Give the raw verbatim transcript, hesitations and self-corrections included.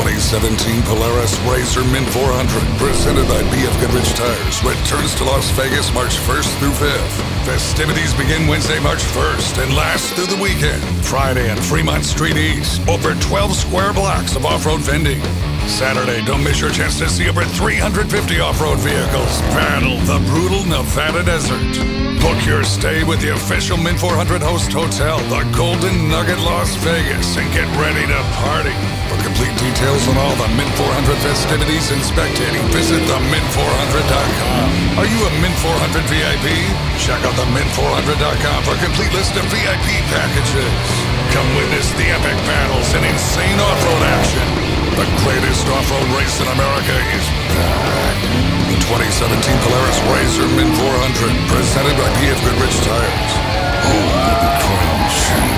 twenty seventeen Polaris R Z R Mint four hundred, presented by BFGoodrich Tires, returns to Las Vegas March first through fifth. Festivities begin Wednesday, March first, and last through the weekend. Friday at Fremont Street East, over twelve square blocks of off-road vending. Saturday, don't miss your chance to see over three hundred fifty off-road vehicles battle the brutal Nevada desert. Book your stay with the official Mint four hundred host hotel, the Golden Nugget Las Vegas, and get ready to party. For complete details on all the Mint four hundred festivities and spectating, visit the mint four hundred dot com. Are you a Mint four hundred V I P? Check out the mint four hundred dot com for a complete list of V I P packages. Come witness the epic battles and insane off-road action. The greatest off-road race in America is back. twenty seventeen Polaris R Z R Mint four hundred, presented by BFGoodrich Tires. Hold the crown.